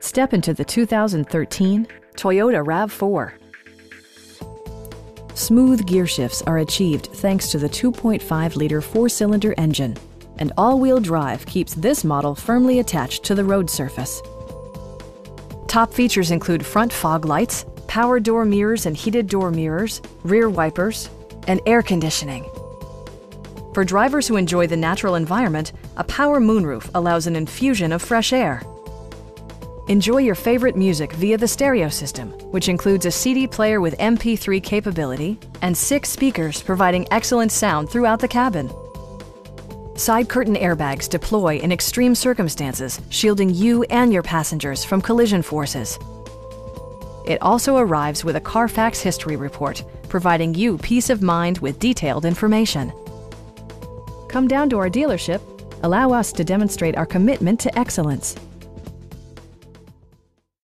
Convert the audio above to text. Step into the 2013 Toyota RAV4. Smooth gear shifts are achieved thanks to the 2.5-liter four-cylinder engine, and all-wheel drive keeps this model firmly attached to the road surface. Top features include front fog lights, power door mirrors and heated door mirrors, rear wipers, and air conditioning. For drivers who enjoy the natural environment, a power moonroof allows an infusion of fresh air. Enjoy your favorite music via the stereo system, which includes a CD player with MP3 capability and 6 speakers providing excellent sound throughout the cabin. Side curtain airbags deploy in extreme circumstances, shielding you and your passengers from collision forces. It also arrives with a Carfax history report, providing you peace of mind with detailed information. Come down to our dealership. Allow us to demonstrate our commitment to excellence.